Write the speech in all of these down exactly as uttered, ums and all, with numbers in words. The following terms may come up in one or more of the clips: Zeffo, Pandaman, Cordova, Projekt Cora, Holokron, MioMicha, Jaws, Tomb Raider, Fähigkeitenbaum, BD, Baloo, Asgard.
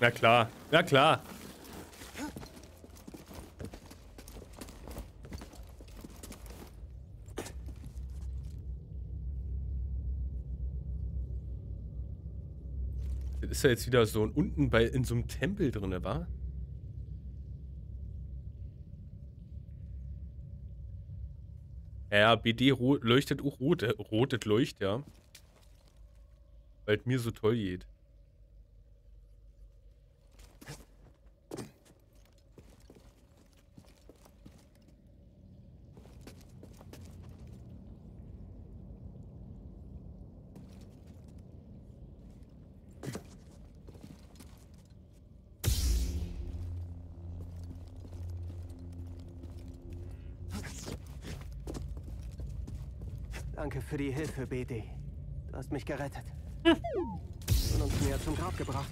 Na klar, na klar. Das ist ja jetzt wieder so ein unten bei in so einem Tempel drin, wa? Ja, B D leuchtet auch rot. Äh, rotet leucht, ja. Weil mir so toll geht. Danke für die Hilfe, B D. Du hast mich gerettet. Und uns näher zum Grab gebracht.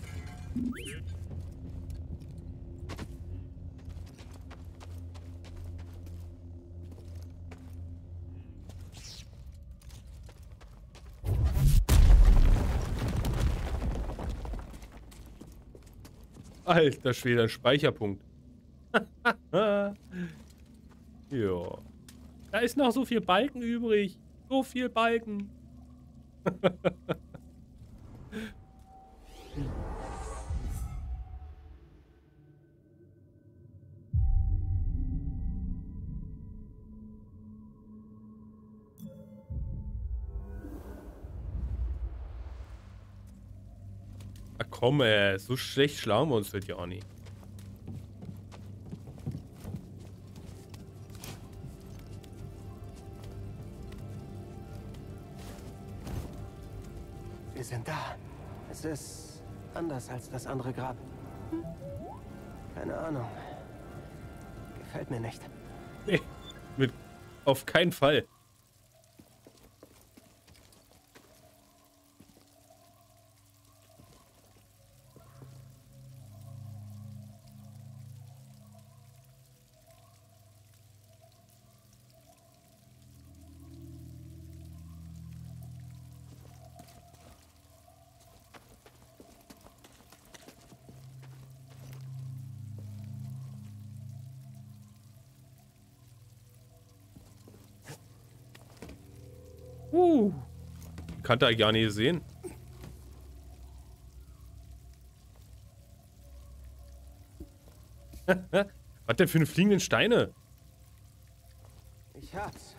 Alter Schwede, ein Speicherpunkt. Ja. Da ist noch so viel Balken übrig. So viel Balken. Ach komm, ey, so schlecht schlagen wir uns heute ja auch nicht. Wir sind da. Es ist anders als das andere Grab. Keine Ahnung. Gefällt mir nicht. Nee, mit auf keinen Fall. Uh, kann da gar nicht sehen. Was denn für eine fliegenden Steine? Ich hab's.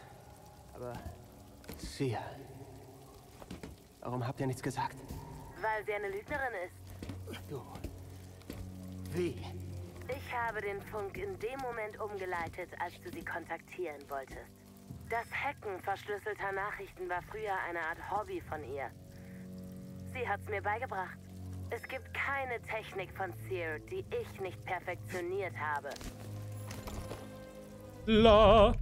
Aber sicher. Warum habt ihr nichts gesagt? Weil sie eine Lügnerin ist. Du. Wie? Ich habe den Funk in dem Moment umgeleitet, als du sie kontaktieren wolltest. Das Hacken verschlüsselter Nachrichten war früher eine Art Hobby von ihr. Sie hat's mir beigebracht. Es gibt keine Technik von Seer, die ich nicht perfektioniert habe. La.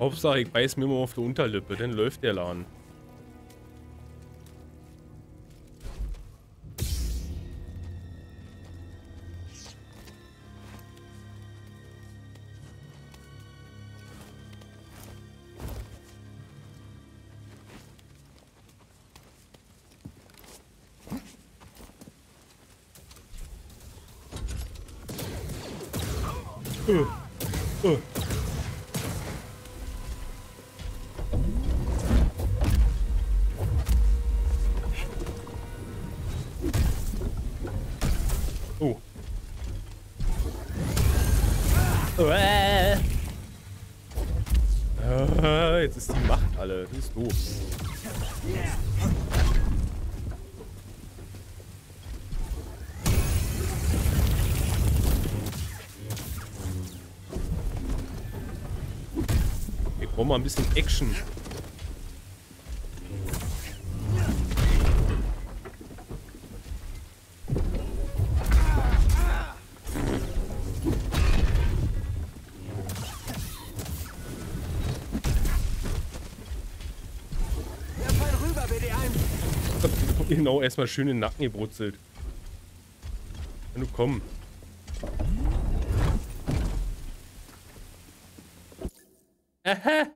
Hauptsache, ich beiß mir mal auf die Unterlippe, dann läuft der Laden. Uh, uh. Jetzt ist die Macht alle. Das ist doof. Wir brauchen mal ein bisschen Action. Genau, erstmal schön in den Nacken gebrutzelt. Wenn du komm. Aha.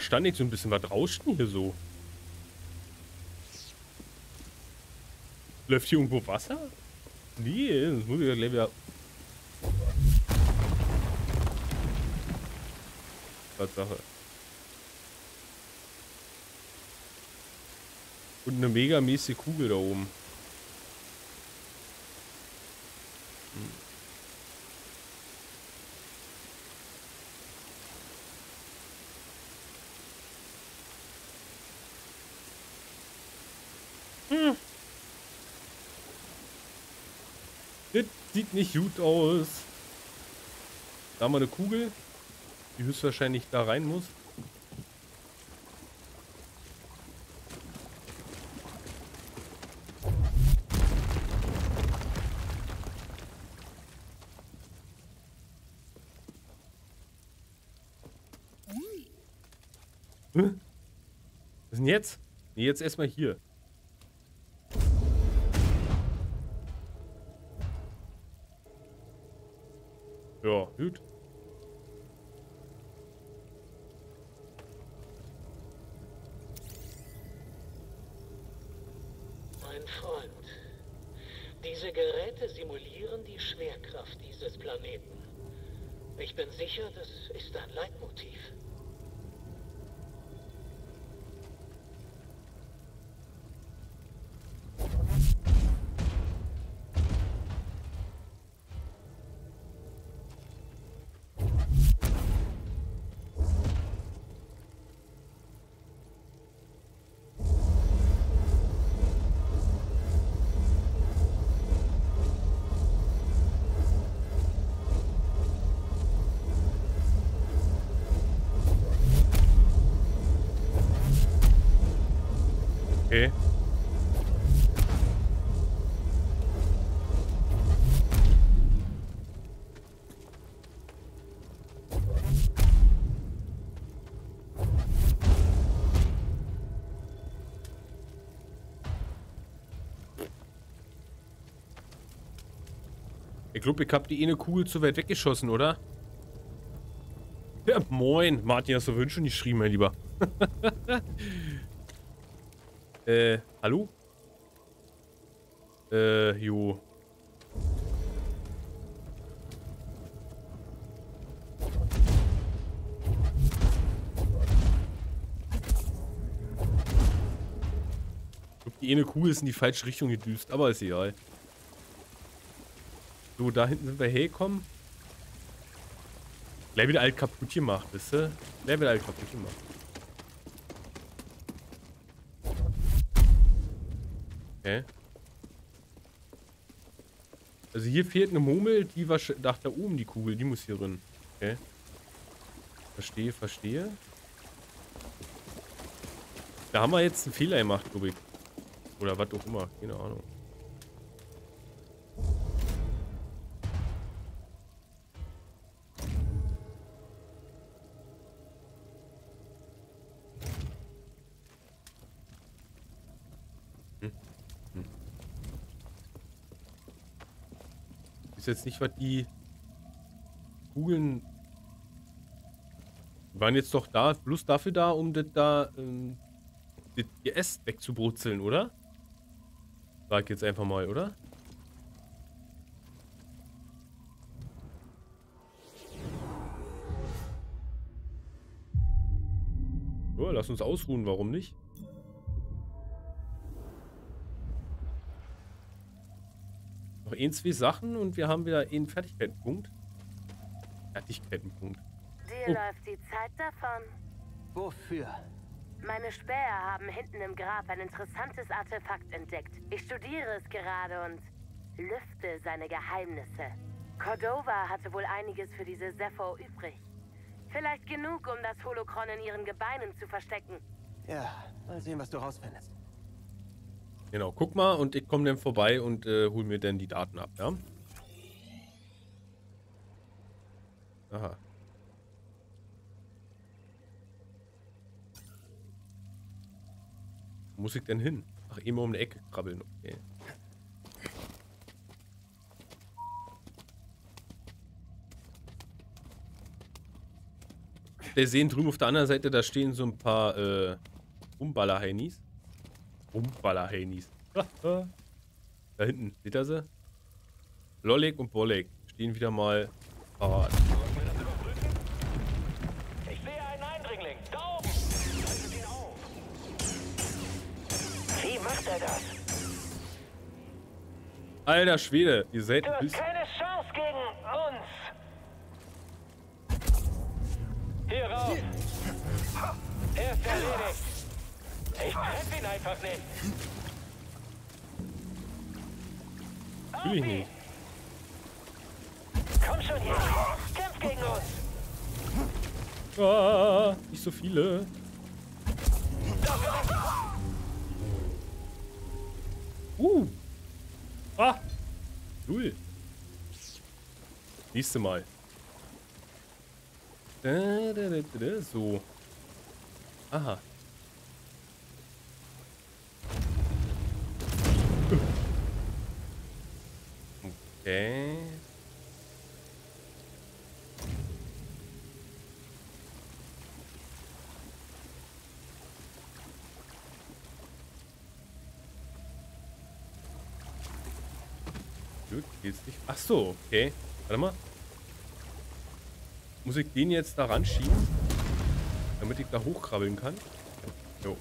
Stand nicht so ein bisschen was rauschten hier so. Läuft hier irgendwo Wasser? Nee, das muss ich ja gleich wieder. Tatsache. Und eine megamäßige Kugel da oben. Das sieht nicht gut aus. Da haben wir eine Kugel, die höchstwahrscheinlich da rein muss. Hm? Was denn jetzt? Nee, jetzt erstmal hier. Ja, gut. Mein Freund, diese Geräte simulieren die Schwerkraft dieses Planeten. Ich bin sicher, das ist ein Leitmotiv. Okay. Ich glaube, ich habe die eine Kugel zu weit weggeschossen, oder? Ja, moin. Martin, hast du Wünsche nicht geschrieben, mein Lieber. Äh, hallo? Äh, jo. Die eine Kugel ist in die falsche Richtung gedüst, aber ist egal. So, da hinten sind wir hergekommen. Gleich wieder alt kaputt gemacht, wisst ihr? Gleich wieder alt kaputt gemacht. Okay. Also hier fehlt eine Murmel, die war nach da oben die Kugel, die muss hier drin. Okay. Verstehe, verstehe. Da haben wir jetzt einen Fehler gemacht, glaube ich. Oder was auch immer, keine Ahnung. Jetzt nicht, was die Kugeln die waren jetzt doch da, bloß dafür da, um das da ähm, das G S wegzubrutzeln, oder? Sag jetzt einfach mal, oder? Ja, lass uns ausruhen, warum nicht? Ein, zwei Sachen und wir haben wieder einen Fertigkeitenpunkt. Fertigkeitenpunkt. Dir oh. läuft die Zeit davon. Wofür? Meine Späher haben hinten im Grab ein interessantes Artefakt entdeckt. Ich studiere es gerade und lüfte seine Geheimnisse. Cordova hatte wohl einiges für diese Zeffo übrig. Vielleicht genug, um das Holokron in ihren Gebeinen zu verstecken. Ja, mal sehen, was du rausfindest. Genau, guck mal und ich komme dann vorbei und äh, hol mir dann die Daten ab, ja? Aha. Wo muss ich denn hin? Ach, immer um die Ecke krabbeln, okay. Wir sehen drüben auf der anderen Seite, da stehen so ein paar äh, Umballer-Heinis. Umballer-Heinis. Da hinten, seht ihr sie? Lollek und Bollek stehen wieder mal parat. Ich sehe einen Eindringling. Da oben! Haltet ihn auf! Wie macht er das? Alter Schwede, ihr seid ein bisschen... Hier rauf! Er ist erledigt! Ich treffe ihn einfach nicht! Auf ihn! Komm schon hier! Kämpf gegen uns! Ah, nicht so viele! Uh! Ah! Cool! Nächste Mal. So. Aha. Okay. Gut, geht's nicht. Ach so, okay. Warte mal. Muss ich den jetzt da ranschieben, damit ich da hochkrabbeln kann? Jo.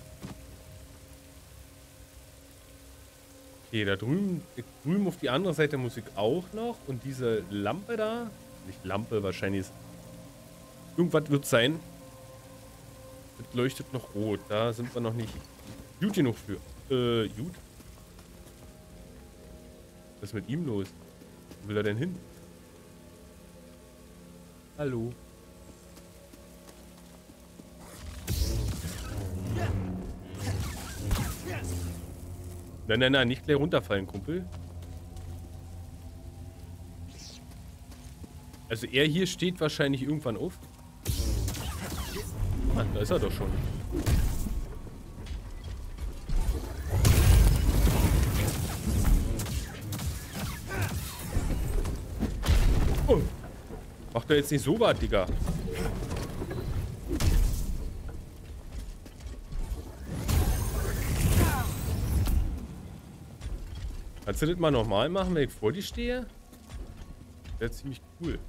Okay, da drüben, drüben auf die andere Seite muss ich auch noch. Und diese Lampe da, nicht Lampe, wahrscheinlich ist... Irgendwas wird sein. Das leuchtet noch rot, da sind wir noch nicht gut genug für. Äh, gut. Was ist mit ihm los? Wo will er denn hin? Hallo. Nein, nein, nein, nicht gleich runterfallen, Kumpel. Also er hier steht wahrscheinlich irgendwann auf. Mann, da ist er doch schon. Oh. Mach doch jetzt nicht so was, Digga. Kannst du das mal nochmal machen, wenn ich vor dir stehe? Wäre ziemlich cool.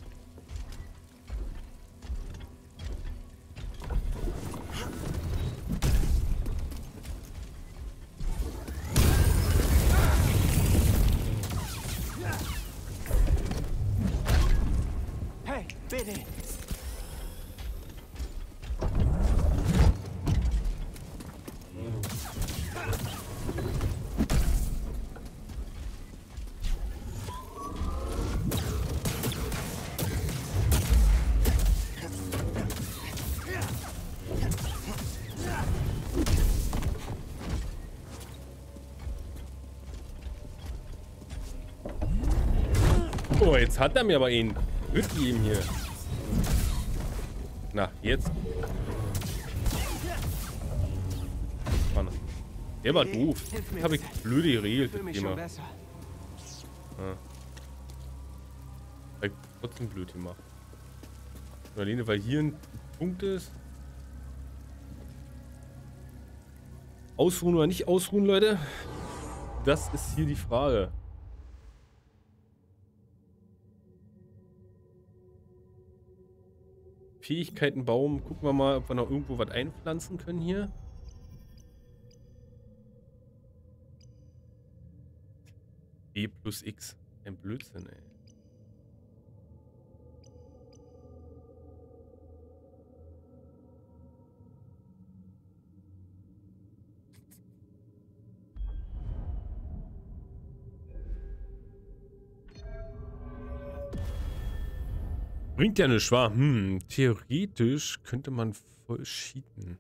Oh, jetzt hat er mir aber ihn mitgegeben hier. Na, jetzt. Mann. Der war doof. Jetzt habe ich blöde geregelt. Ich immer. Ja. Ich habe trotzdem blöd gemacht. Alleine, weil hier ein Punkt ist. Ausruhen oder nicht ausruhen, Leute? Das ist hier die Frage. Fähigkeitenbaum. Gucken wir mal, ob wir noch irgendwo was einpflanzen können hier. B plus X. Ein Blödsinn, ey. Bringt ja nichts, wahr? Hm, theoretisch könnte man voll cheaten.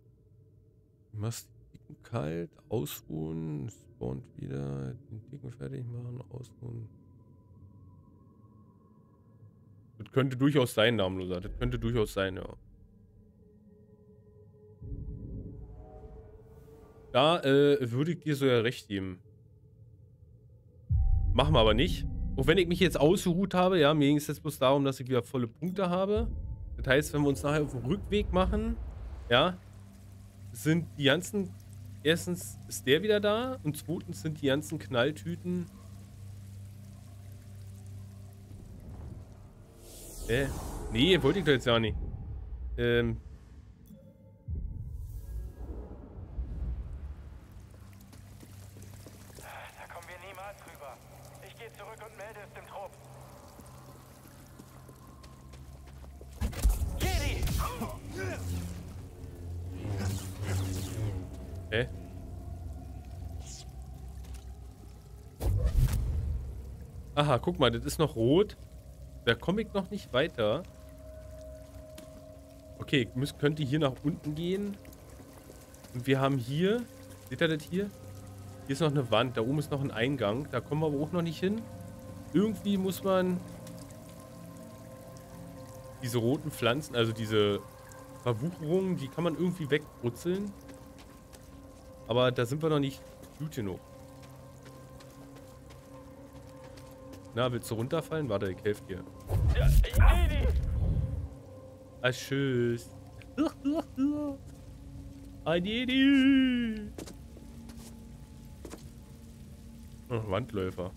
Machst die Dicken kalt, ausruhen, spawnt wieder, den Dicken fertig machen, ausruhen. Das könnte durchaus sein, Namenloser. Das könnte durchaus sein, ja. Da äh, würde ich dir sogar recht geben. Machen wir aber nicht. Auch wenn ich mich jetzt ausgeruht habe, ja, mir ging es jetzt bloß darum, dass ich wieder volle Punkte habe. Das heißt, wenn wir uns nachher auf den Rückweg machen, ja, sind die ganzen, erstens ist der wieder da und zweitens sind die ganzen Knalltüten. Äh, nee, wollte ich doch jetzt ja nicht. Ähm. Aha, guck mal, das ist noch rot. Da komme ich noch nicht weiter. Okay, ich müß, könnte hier nach unten gehen. Und wir haben hier... Seht ihr das hier? Hier ist noch eine Wand. Da oben ist noch ein Eingang. Da kommen wir aber auch noch nicht hin. Irgendwie muss man... Diese roten Pflanzen, also diese Verwucherungen, die kann man irgendwie wegbrutzeln. Aber da sind wir noch nicht gut genug. Na, willst du runterfallen? Warte, ich helfe dir. Ah, tschüss. Oh, Wandläufer.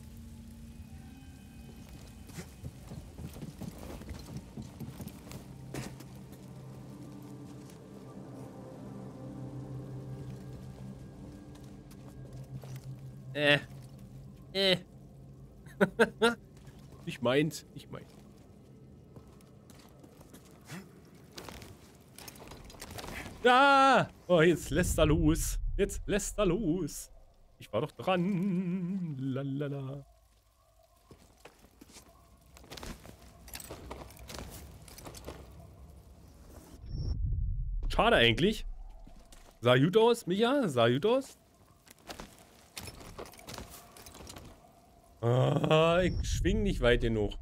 Äh. Äh. Ich meins, ich meins. Ah! Oh, jetzt lässt er los. Jetzt lässt er los. Ich war doch dran. Lalala. Schade eigentlich. Sah gut aus, Micha. Sah gut aus. Ah, ich schwing nicht weit genug.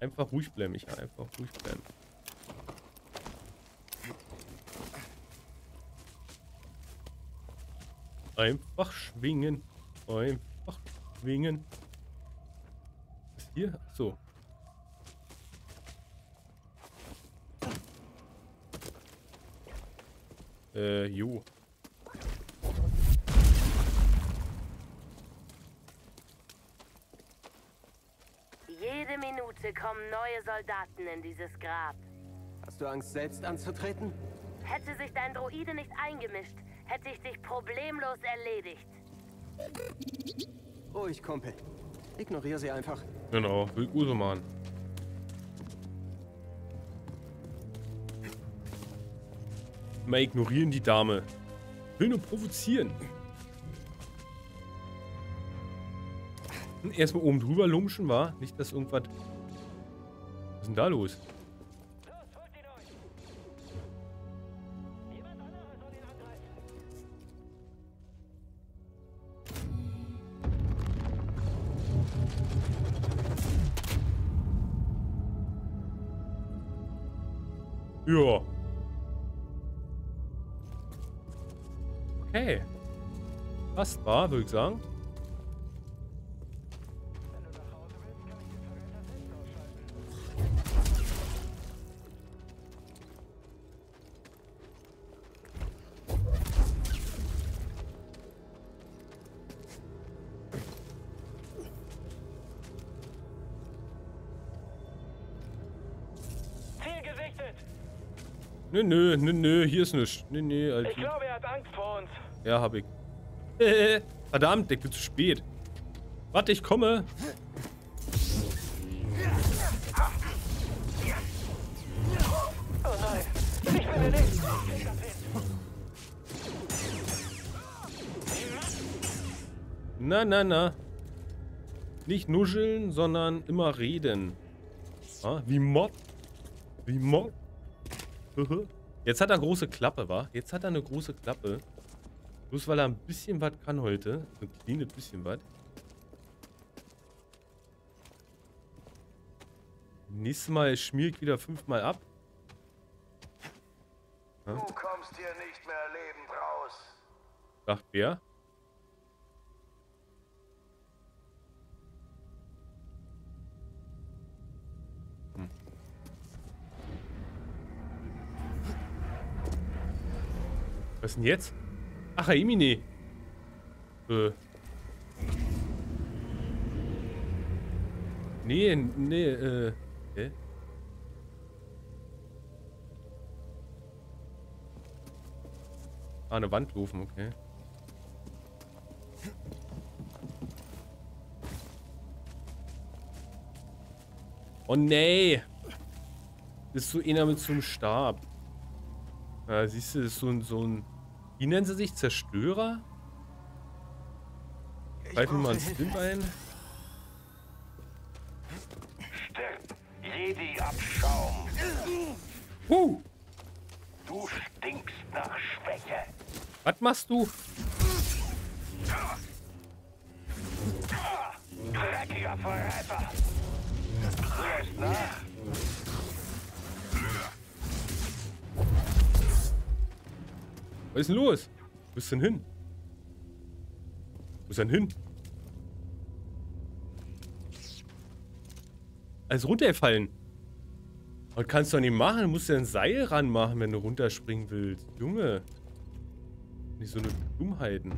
Einfach ruhig bleiben, ich einfach ruhig bleiben. Einfach schwingen. Einfach schwingen. Was ist hier? Achso. Äh, jo. Kommen neue Soldaten in dieses Grab. Hast du Angst, selbst anzutreten? Hätte sich dein Droide nicht eingemischt, hätte ich dich problemlos erledigt. Ruhig, Kumpel. Ignoriere sie einfach. Genau, will Uso machen. Mal ignorieren die Dame. Will nur provozieren. Erstmal oben drüber lumschen, war nicht, dass irgendwas... Was ist denn da los? Ja. Okay. Passt, war, würde ich sagen. Nö, nö, nö, nö, hier ist nichts. Nö, nö, Alter. Ich glaube, er hat Angst vor uns. Ja, hab ich. Verdammt, ich bin zu spät. Warte, ich komme. Oh nein. Ich bin der Nächste. Na, na, na. Nicht nuscheln, sondern immer reden. Ah, wie Mob. Wie Mob. Jetzt hat er große Klappe, wa? Jetzt hat er eine große Klappe. Bloß weil er ein bisschen was kann heute. So ein kleines bisschen was. Nächstes Mal schmier ich wieder fünfmal ab. Ja. Du kommst hier nicht mehr lebend raus. Sagt wer? Hm. Was ist denn jetzt? Ach, Emine. Äh. Nee, nee, äh. Okay. Ah, eine Wand rufen, okay. Oh nee! Das ist so einer mit so einem Stab. Ja, siehst du, das ist so ein, so ein... Wie nennen sie sich? Zerstörer? Greifen wir mal einen Stimp ein. Jedi-Abschaum. Uh. Du stinkst nach Schwäche. Was machst du? Dreckiger Verräter. Lässt nach. Was ist denn los? Wo ist denn hin? Wo ist denn hin? Als runterfallen. Das kannst du doch nicht machen. Du musst ja ein Seil ranmachen, wenn du runterspringen willst. Junge. Nicht so eine Dummheiten.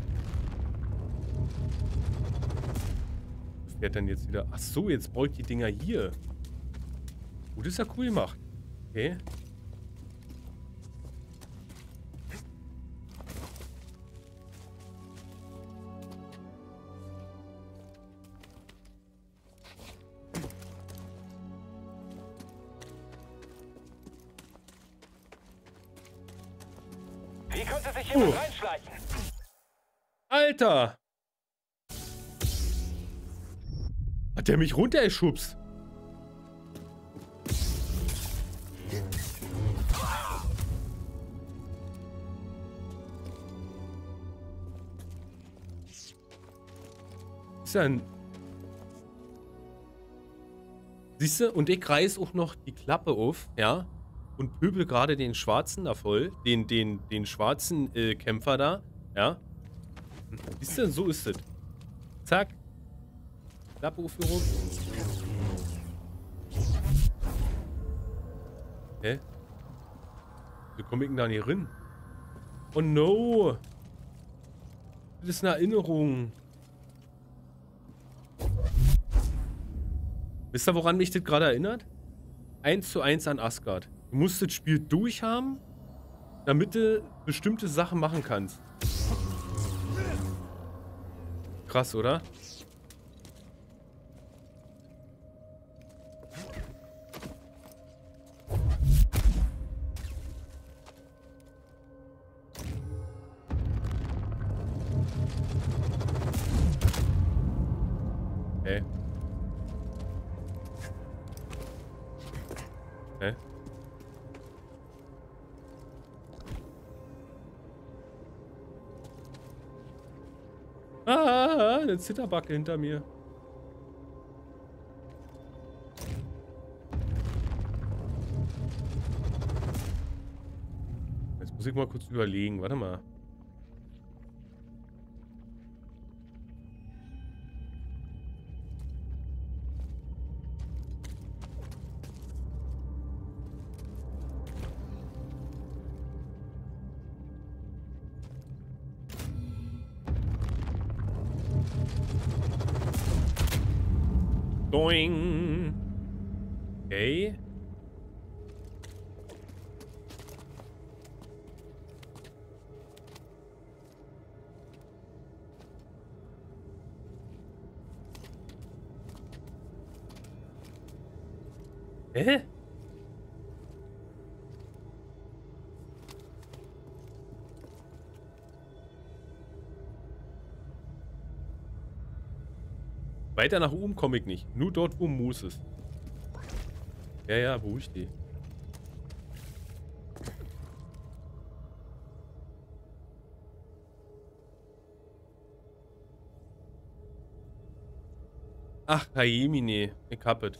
Was fährt denn jetzt wieder? Ach so, jetzt brauche ich die Dinger hier. Gut, ist ja cool gemacht. Okay. Alter! Hat der mich runtergeschubst? Ist ja ein... Siehst du? Und ich reiß auch noch die Klappe auf, ja? Und pöbel gerade den Schwarzen da voll. Den, den, den schwarzen äh, Kämpfer da, ja? Siehst du, so ist es. Zack. Klappe aufgehoben. Hä? Wie komme ich denn da nicht hin? Oh no! Das ist eine Erinnerung. Wisst ihr, woran mich das gerade erinnert? eins zu eins an Asgard. Du musst das Spiel durchhaben, damit du bestimmte Sachen machen kannst. Krass, oder? Okay. Okay. Ah! Eine Zitterbacke hinter mir. Jetzt muss ich mal kurz überlegen. Warte mal. Okay. Hä? Weiter nach oben komme ich nicht. Nur dort, wo Moos ist. Ja, ja, beruhig die. Ach, Hajimine, ich hab it.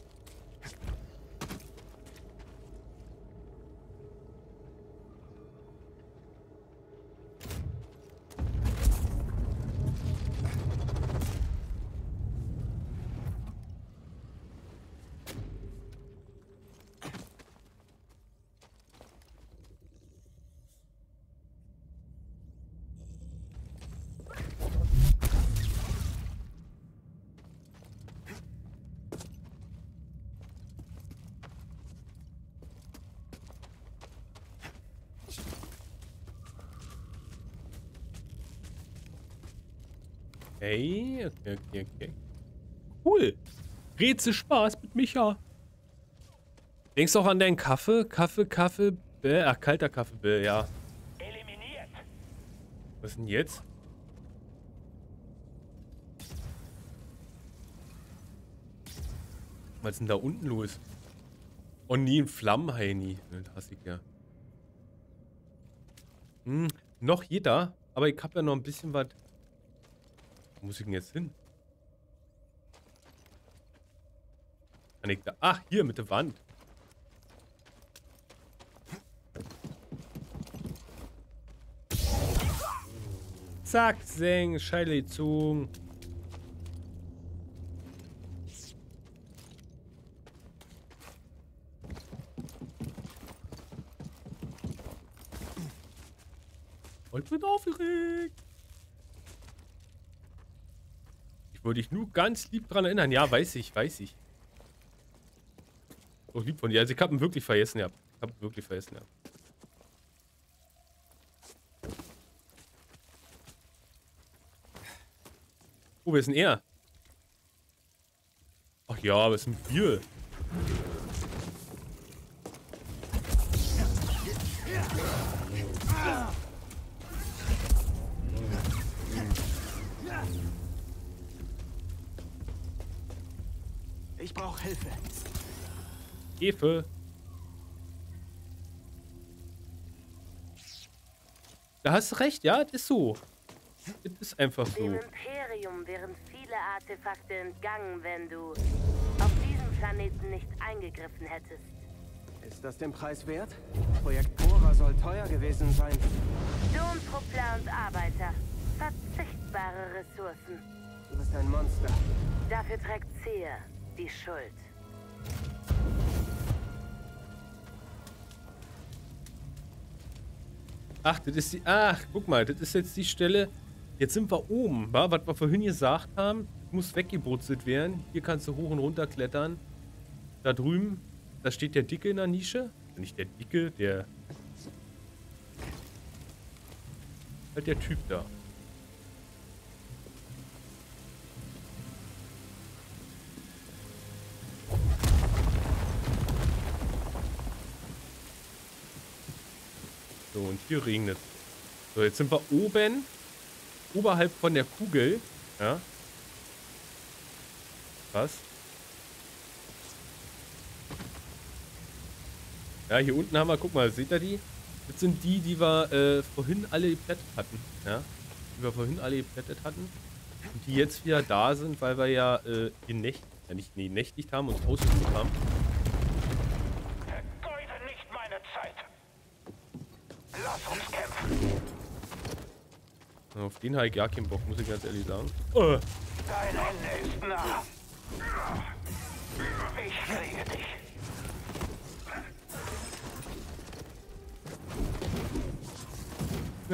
Okay, okay, okay, okay. Cool. Rätsel Spaß mit Micha. Denkst du auch an deinen Kaffee? Kaffee, Kaffee, Bäh. Ach, kalter Kaffee, Bäh, ja. Eliminiert. Was denn jetzt? Was ist denn da unten los? Oh, nie ein Flammenhaini. Das hasse ich ja. Hm, noch jeder. Aber ich hab ja noch ein bisschen was. Wo muss ich denn jetzt hin? Kann ich da? Ach, hier mit der Wand. Zack, Seng, Scheile zu. Und wird aufgeregt. Würde ich nur ganz lieb dran erinnern. Ja, weiß ich, weiß ich. So lieb von dir. Also ich hab ihn wirklich vergessen, ja. Ich hab ihn wirklich vergessen, ja. Oh, wer ist denn er? Ach ja, was sind wir? Hefe. Da hast du recht, ja, das ist so. Das ist einfach so. Dem Imperium wären viele Artefakte entgangen, wenn du auf diesem Planeten nicht eingegriffen hättest. Ist das den Preis wert? Projekt Cora soll teuer gewesen sein. Domtruppler und Arbeiter. Verzichtbare Ressourcen. Du bist ein Monster. Dafür trägt Zea die Schuld. Ach, das ist die. Ach, guck mal, das ist jetzt die Stelle. Jetzt sind wir oben, wa? Was wir vorhin gesagt haben. Muss weggebrutzelt werden. Hier kannst du hoch und runter klettern. Da drüben, da steht der Dicke in der Nische. Also nicht der Dicke, der. Halt der Typ da. So, und hier regnet. So, jetzt sind wir oben, oberhalb von der Kugel. Ja. Was? Ja, hier unten haben wir, guck mal, seht ihr die? Das sind die, die wir äh, vorhin alle geplättet hatten. Ja. Die wir vorhin alle geplättet hatten. Und die jetzt wieder da sind, weil wir ja äh, genächtigt, ja, nicht, nee, nächtigt haben und ausgesucht haben. Auf den habe ich gar keinen Bock, muss ich ganz ehrlich sagen. Oh. Dein Ende ist nah. Ich kriege dich.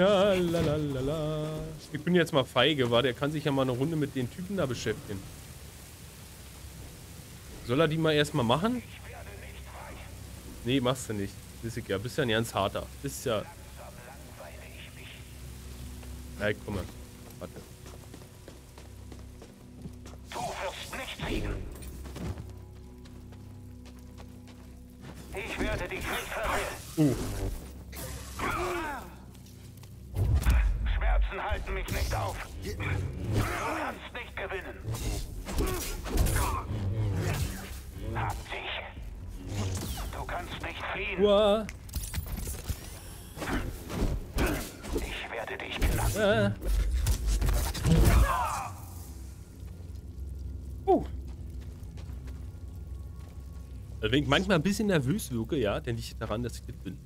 Ja, lalalala. Ich bin jetzt mal feige, war. Der kann sich ja mal eine Runde mit den Typen da beschäftigen. Soll er die mal erstmal machen? Nee, machst du nicht. Das ist ja, bist ja ein ganz harter. Das ist ja. Nein, komm mal. Warte. Du wirst nicht siegen. Ich werde dich nicht verlieren. Uh. Schmerzen halten mich nicht auf. Du kannst nicht gewinnen. Hab dich. Uah. Ich werde dich knacken. Ah. Uh. Wenn ich manchmal ein bisschen nervös wirke, ja, dann liegt daran, dass ich das bin.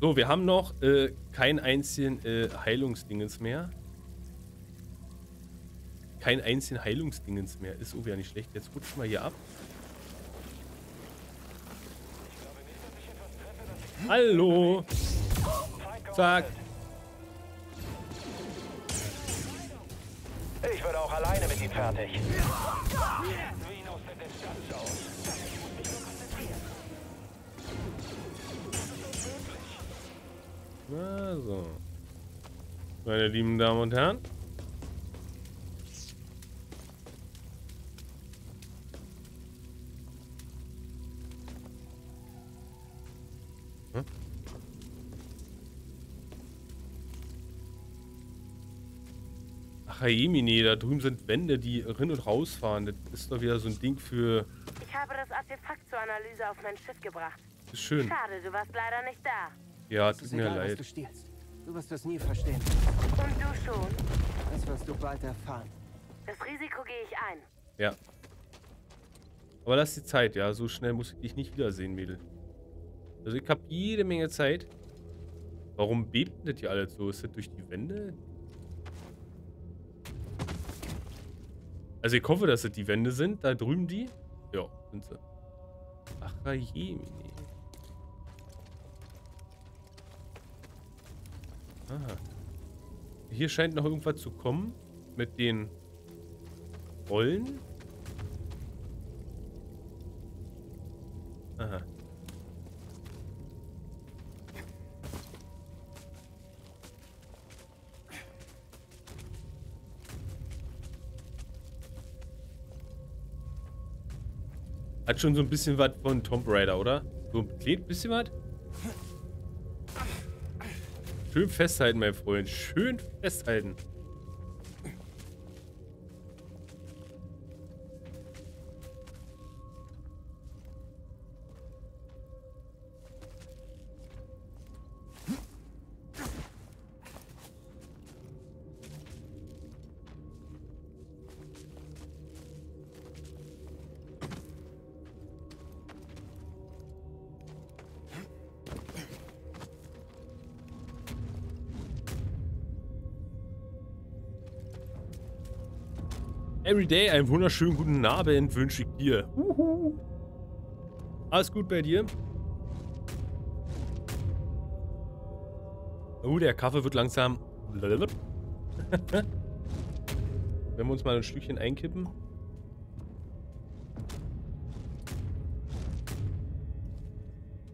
So, wir haben noch äh, keinen einzigen äh, Heilungsdingens mehr. Kein einzigen Heilungsdingens mehr. Ist irgendwie ja nicht schlecht. Jetzt rutschen wir hier ab. Hallo! Zack! Ich würde auch alleine mit ihm fertig. Also, meine lieben Damen und Herren. Hm? Ach, Jemine, da drüben sind Wände, die rein und rausfahren. Das ist doch wieder so ein Ding für... Ich habe das Artefakt zur Analyse auf mein Schiff gebracht. Ist schön. Schade, du warst leider nicht da. Ja, tut mir leid. Du wirst das nie verstehen. Und du schon. Das wirst du bald erfahren. Das Risiko gehe ich ein. Ja. Aber lass die Zeit, ja. So schnell muss ich dich nicht wiedersehen, Mädel. Also ich habe jede Menge Zeit. Warum bebt das hier alles so? Ist das durch die Wände? Also ich hoffe, dass das die Wände sind. Da drüben die. Ja, sind sie. Ach, je, Mini. Aha. Hier scheint noch irgendwas zu kommen mit den Rollen. Aha. Hat schon so ein bisschen was von Tomb Raider, oder? So ein bisschen was? Schön festhalten, mein Freund. Schön festhalten. Everyday, einen wunderschönen guten Abend wünsche ich dir. Uhu. Alles gut bei dir? Oh, der Kaffee wird langsam. Wenn wir uns mal ein Stückchen einkippen.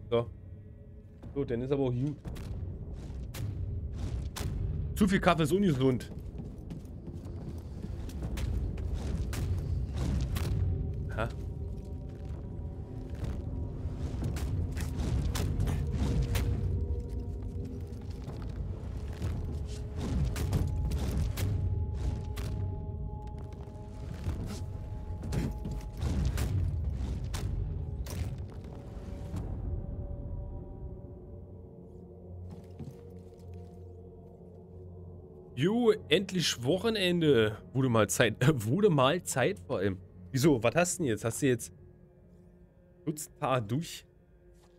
So. So, dann ist aber auch gut. Zu viel Kaffee ist ungesund. Jo, endlich Wochenende. Wurde mal Zeit. Äh, wurde mal Zeit vor allem. Wieso? Was hast du denn jetzt? Hast du jetzt Nutzpaar durch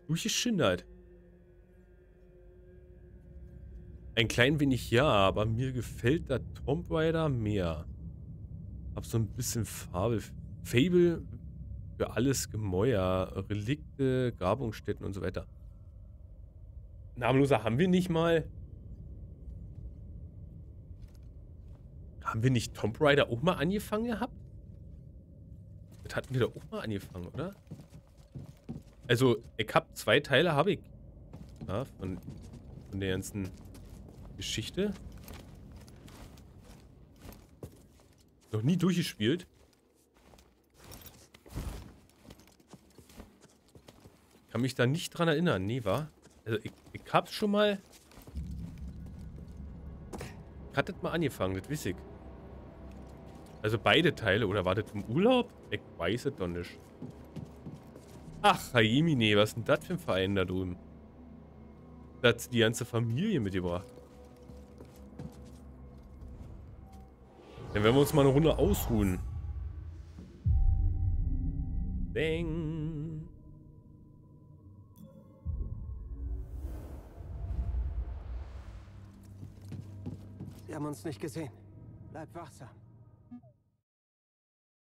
durchgeschindert? Ein klein wenig ja, aber mir gefällt der Tomb Raider mehr. Hab so ein bisschen Fabel. Fable für alles Gemäuer, Relikte, Grabungsstätten und so weiter. Namenloser haben wir nicht mal. Haben wir nicht Tomb Raider auch mal angefangen gehabt? Das hatten wir doch auch mal angefangen, oder? Also, ich habe zwei Teile, habe ich. Ja, von, von der ganzen Geschichte. Noch nie durchgespielt. Kann mich da nicht dran erinnern, nee, war? Also, ich, ich hab's schon mal. Ich hatte das mal angefangen, das weiß ich. Also beide Teile, oder war das im Urlaub? Ich weiß es doch nicht. Ach, Haimine, was ist denn das für ein Verein da drüben? Da hat die ganze Familie mitgebracht. Dann werden wir uns mal eine Runde ausruhen. Bang. Sie haben uns nicht gesehen. Bleib wachsam.